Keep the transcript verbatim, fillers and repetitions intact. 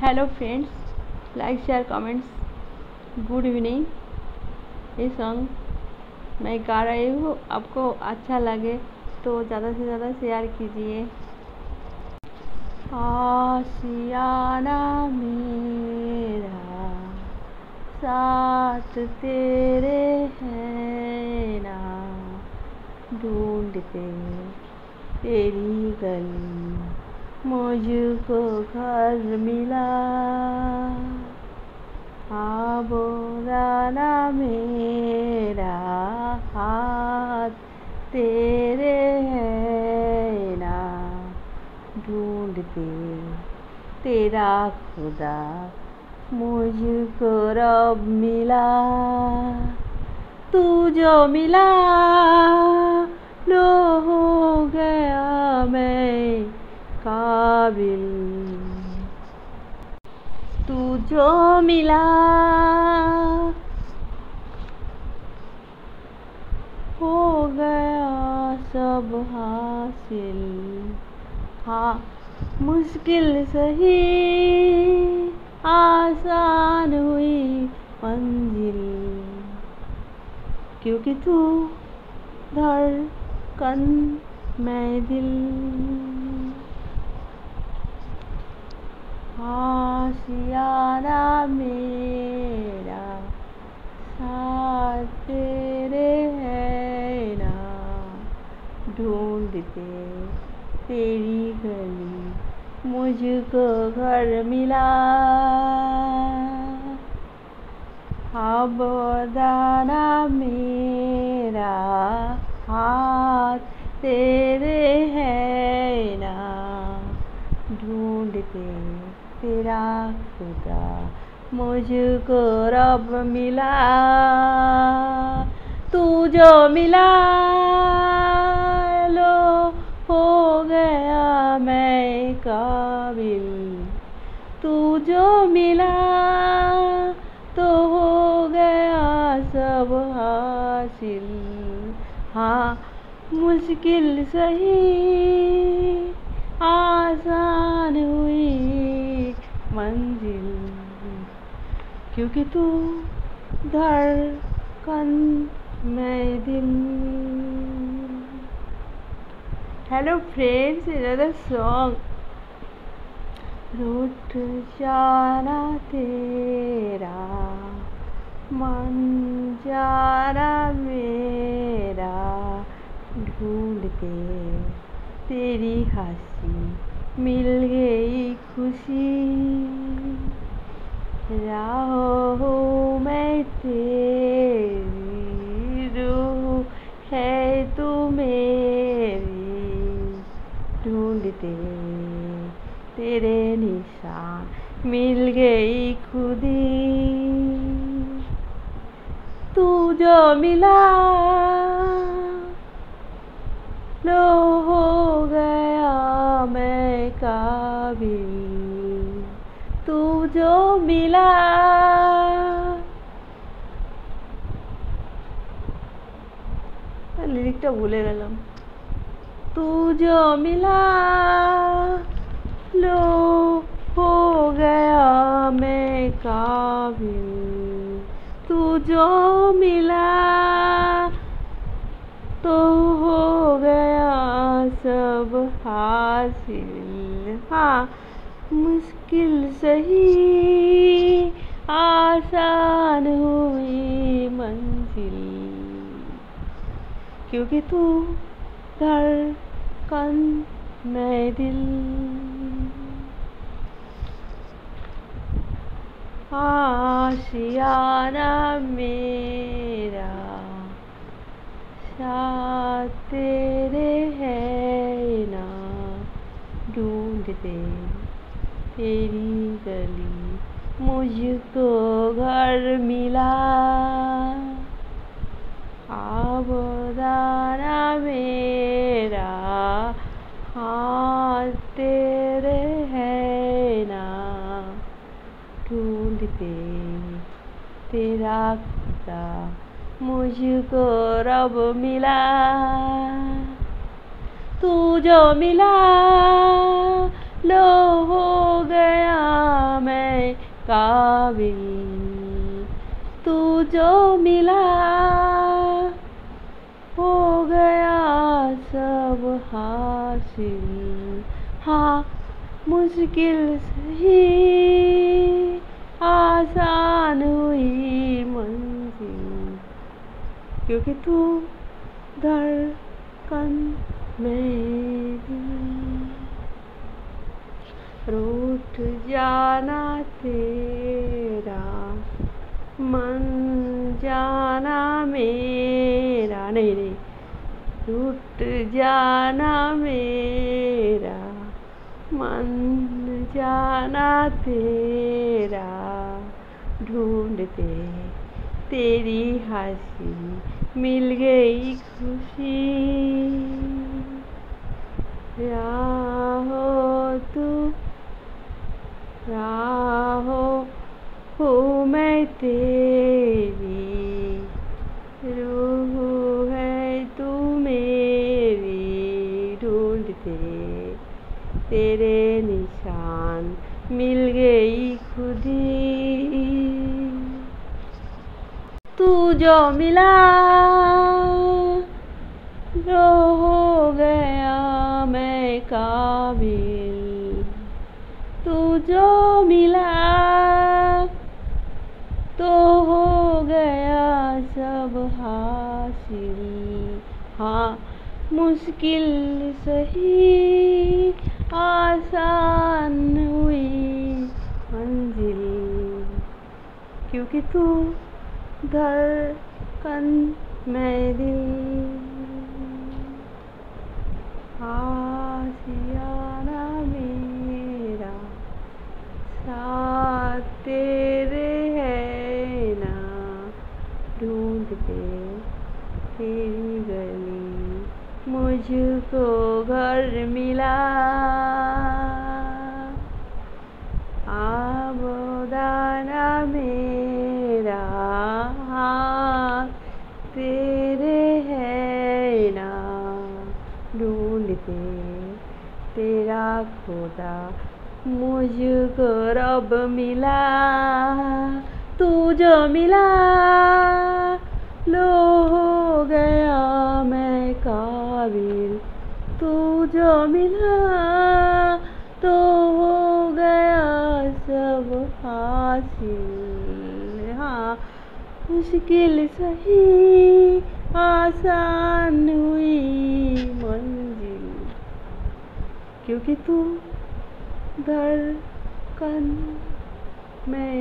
Hello friends, like share comments. Good evening. ये song मैं गा रही हूँ, आपको अच्छा लगे तो ज़्यादा से ज़्यादा शेयर कीजिए। आशियाना मेरा साथ तेरे है ना, ढूंढते तेरी गली मुझको घर मिला। हाँ बोलाना मेरा हाथ तेरे है ना, ढूंढते तेरा खुदा मुझको रब मिला। तू जो मिला लो हो गया मैं काबिल, तू जो मिला हो गया सब हासिल। हाँ मुश्किल सही आसान हुई मंजिल, क्योंकि तू धड़कन मैं दिल। आशियाना मेरा साथ तेरे है ना, ढूंढते तेरी गली मुझको घर मिला। आबोदाना मेरा हाथ तेरे है ना, ढूंढते तेरा खुदा मुझको रब मिला। तू जो मिला लो हो गया मैं काबिल, तू जो मिला तो हो गया सब हासिल। हाँ मुश्किल सही आसान हुई मंजिल, क्योंकि तू धड़कन मैं दिल। Hello friends, another song. रूठ जाना तेरा मन जाना मेरा, ढूंढते तेरी हंसी मिल गई खुशी। राह हूँ मैं तेरी, रूह है तू मेरी, ढूंढते तेरे निशान मिल गई खुदी। तू जो मिला लो हो गया मैं काबिल, तू जो मिला लिरिक्टा भूले गलम। तू जो मिला लो हो गया मैं काबिल, तू जो मिला तो हो गया सब हासिल। हाँ मुश्किल सही आसान हुई मंजिल, क्योंकि तू धड़कन मैं दिल। आशियाना मेरा साथ तेरे है ना, ढूंढते तेरी गली मुझको घर मिला। आबोदाना मेरा हाथ तेरे है ना, ढूंढते तेरा खुदा मुझको रब मिला। तू जो मिला लो हो गया मैं कावेरी तू जो मिला हो गया सब हासिल। हाँ मुश्किल सही आसान हुई मंजिल, क्योंकि तू धड़कन में रूठ जाना तेरा मन जाना मेरा, नहीं नहीं रूठ जाना मेरा मन जाना तेरा, ढूंढते तेरी हंसी मिल गई खुशी। राहो तू राहो हूँ मैं तेरी, रूह है तू मेरी, ढूंढते तेरे निशान मिल गई खुदी। तू जो मिला जो हो गया मैं काबिल, तू जो मिला तो हो गया सब हासिल। हाँ मुश्किल सही आसान हुई मंजिल, क्योंकि तू धड़कन में दिल। आशियाना मेरा साथ तेरे है ना, ढूंढते तेरी गली मुझको घर मिला। आबदाना मेरा हाँ तेरे है ना, ढूंढते तेरा खुदा मुझको रब मिला। तू जो मिला लो हो गया मैं काबिल, तू जो मिला तो हो गया सब हासिल। हाँ मुश्किल सही आसान हुई मंजिल, क्योंकि तू धड़कन में